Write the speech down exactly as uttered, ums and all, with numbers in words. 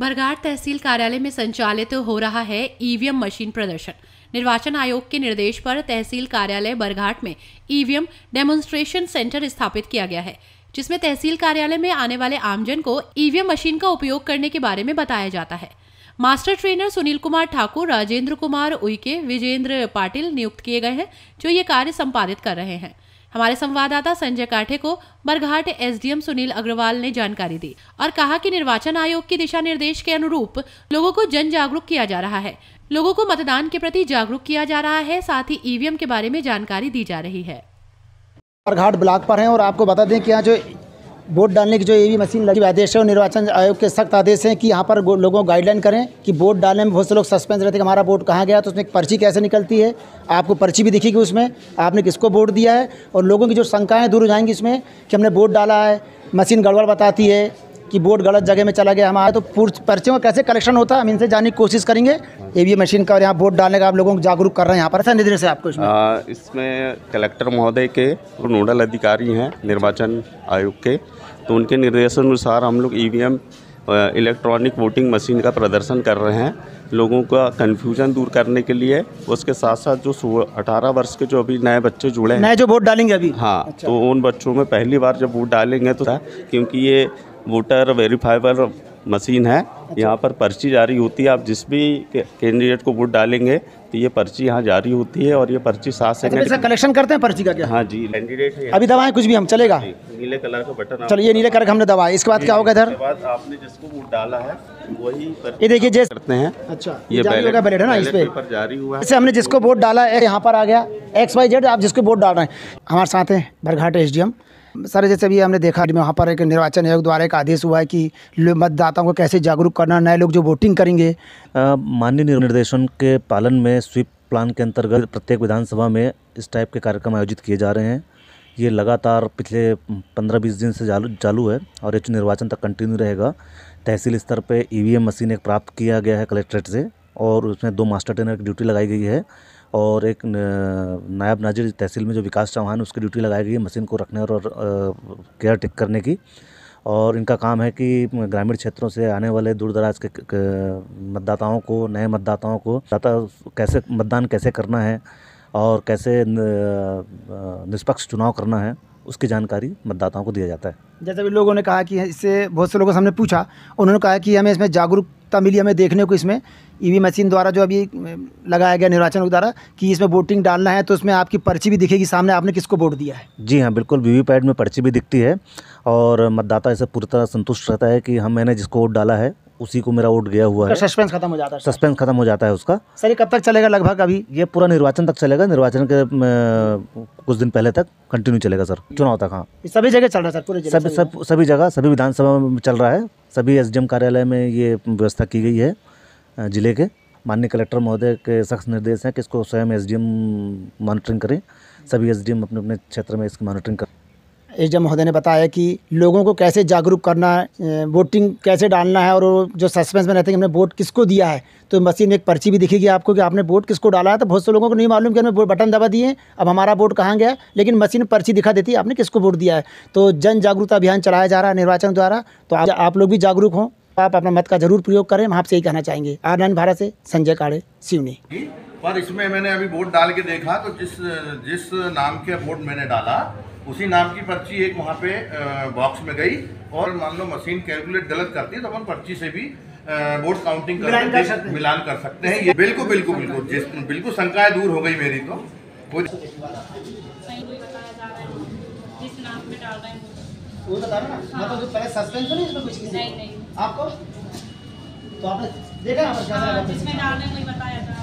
बरघाट तहसील कार्यालय में संचालित हो रहा है ईवीएम मशीन प्रदर्शन। निर्वाचन आयोग के निर्देश पर तहसील कार्यालय बरघाट में ईवीएम डेमोन्स्ट्रेशन सेंटर स्थापित किया गया है, जिसमें तहसील कार्यालय में आने वाले आमजन को ईवीएम मशीन का उपयोग करने के बारे में बताया जाता है। मास्टर ट्रेनर सुनील कुमार ठाकुर, राजेंद्र कुमार उइके, विजेंद्र पाटिल नियुक्त किए गए हैं, जो ये कार्य संपादित कर रहे हैं। हमारे संवाददाता संजय काड़े को बरघाट एसडीएम सुनील अग्रवाल ने जानकारी दी और कहा कि निर्वाचन आयोग के दिशा निर्देश के अनुरूप लोगों को जन जागरूक किया जा रहा है, लोगों को मतदान के प्रति जागरूक किया जा रहा है, साथ ही ईवीएम के बारे में जानकारी दी जा रही है। बरघाट ब्लॉक पर है और आपको बता दें कि यहाँ जो वोट डालने की जो ईवीएम मशीन लगी आदेश है और निर्वाचन आयोग के सख्त आदेश हैं कि यहाँ पर लोगों को गाइडलाइन करें कि वोट डालने में बहुत से लोग सस्पेंस रहते हैं कि हमारा वोट कहाँ गया, तो उसमें पर्ची कैसे निकलती है, आपको पर्ची भी दिखेगी उसमें आपने किसको वोट दिया है, और लोगों की जो शंकाएँ दूर हो जाएंगी इसमें कि हमने वोट डाला है, मशीन गड़बड़ बताती है कि वोट गलत जगह में चला गया हमारा, तो पर्चियों का कैसे कलेक्शन होता है हम इनसे जानने की कोशिश करेंगे। ईवीएम मशीन का और यहाँ वोट डालने का आप लोगों को जागरूक कर रहे हैं यहाँ पर ऐसा निर्देश है आपको इसमें, इसमें कलेक्टर महोदय के तो नोडल अधिकारी हैं निर्वाचन आयोग के, तो उनके निर्देशानुसार हम लोग ईवीएम इलेक्ट्रॉनिक वोटिंग मशीन का प्रदर्शन कर रहे हैं, लोगों का कन्फ्यूजन दूर करने के लिए। उसके साथ साथ जो अठारह वर्ष के जो अभी नए बच्चे जुड़े हैं, नए जो वोट डालेंगे अभी, हाँ, अच्छा। तो उन बच्चों में पहली बार जब वोट डालेंगे तो क्योंकि ये वोटर वेरीफाइबल मशीन है, यहाँ पर पर्ची जारी होती है, आप जिस भी कैंडिडेट को वोट डालेंगे तो ये पर्ची यहाँ जारी होती है और ये पर्ची सात सेकंड से कलेक्शन करते हैं पर्ची का क्या? हाँ जी, कैंडिडेट है अभी दबाएं कुछ भी हम चलेगा, नीले कलर का बटन, चलिए नीले कलर का हमने दबाया, इसके बाद क्या होगा इधर? इसके बाद आपने जिसको वोट डाला है वही ये देखिए जैसे करते हैं, अच्छा ये बैलेट है ना, इस पर जारी हुआ है, जैसे हमने जिसको वोट डाला है यहाँ पर आ गया एक्स वाई जेड, आप जिसको वोट डाल रहे हैं। हमारे साथ हैं Barghat S D M sir. जैसे अभी हमने देखा वहाँ पर एक निर्वाचन आयोग द्वारा एक आदेश हुआ है कि मतदाताओं को कैसे जागरूक करना, नए लोग जो वोटिंग करेंगे। माननीय निर्देशन के पालन में स्वीप प्लान के अंतर्गत प्रत्येक विधानसभा में इस टाइप के कार्यक्रम आयोजित किए जा रहे हैं। ये लगातार पिछले पंद्रह बीस दिन से चालू चालू है और ये निर्वाचन तक कंटिन्यू रहेगा। तहसील स्तर पर ईवीएम मशीन एक प्राप्त किया गया है कलेक्ट्रेट से और उसमें दो मास्टर ट्रेनर की ड्यूटी लगाई गई है और एक नायब नाजिर तहसील में जो विकास चौहान उसकी ड्यूटी लगाई गई है मशीन को रखने और, और केयर टेक करने की। और इनका काम है कि ग्रामीण क्षेत्रों से आने वाले दूर दराज के मतदाताओं को, नए मतदाताओं को दाता कैसे मतदान कैसे करना है और कैसे निष्पक्ष चुनाव करना है उसकी जानकारी मतदाताओं को दिया जाता है। जैसे भी लोगों ने कहा कि इससे बहुत से लोगों से हमने पूछा, उन्होंने कहा कि हमें इसमें जागरूकता मिली, हमें देखने को इसमें ईवी मशीन द्वारा जो अभी लगाया गया निर्वाचन आयोग द्वारा कि इसमें वोटिंग डालना है तो उसमें आपकी पर्ची भी दिखेगी सामने आपने किसको वोट दिया है। जी हाँ बिल्कुल, वीवीपैट में पर्ची भी दिखती है और मतदाता इसे पूरी तरह संतुष्ट रहता है कि हम मैंने जिसको वोट डाला है उसी को मेरा वोट गया हुआ है। सस्पेंस खत्म हो जाता है, सस्पेंस खत्म हो जाता है उसका। सर ये कब तक चलेगा? लगभग अभी ये पूरा निर्वाचन तक चलेगा, निर्वाचन के कुछ दिन पहले तक कंटिन्यू चलेगा सर, चुनाव तक। हाँ सभी जगह चल रहा है सर, पूरे सभी सब सभी जगह सभी विधानसभा में चल रहा है, सभी एसडीएम कार्यालय में ये व्यवस्था की गई है। जिले के माननीय कलेक्टर महोदय के सख्त निर्देश हैं कि इसको स्वयं एसडीएम मॉनिटरिंग करें, सभी एसडीएम अपने अपने क्षेत्र में इसकी मॉनिटरिंग करें। एसडीएम महोदय ने बताया कि लोगों को कैसे जागरूक करना है, वोटिंग कैसे डालना है और जो सस्पेंस में रहते हैं कि हमने वोट किसको दिया है तो मशीन में एक पर्ची भी दिखेगी आपको कि आपने वोट किसको डाला है। तो बहुत से लोगों को नहीं मालूम कि हमने बटन दबा दिए अब हमारा वोट कहाँ गया, लेकिन मशीन पर्ची दिखा देती है आपने किसको वोट दिया है। तो जन जागरूकता अभियान चलाया जा रहा है निर्वाचन द्वारा, तो आप, आप लोग भी जागरूक हों, आप अपना मत का जरूर प्रयोग करें, हम आपसे यही कहना चाहेंगे। आनंद भारत से संजय काड़े, सिवनी। पर इसमें मैंने अभी वोट डाल के देखा तो जिस जिस नाम के वोट मैंने डाला उसी नाम की पर्ची एक वहाँ पे बॉक्स में गई और मान लो मशीन कैलकुलेट गलत करती है तो अपन पर्ची से भी वोट काउंटिंग कर मिलान कर सकते हैं। ये बिल्कुल बिल्कुल बिल्कुल जिस बिल्कुल शंकाएं दूर हो गई मेरी। तो वो बता रहा ना मतलब जो पहले सस्पेंस नहीं इसमें कुछ नहीं आपको तो आपने देखा इसमें डालने को बताया था।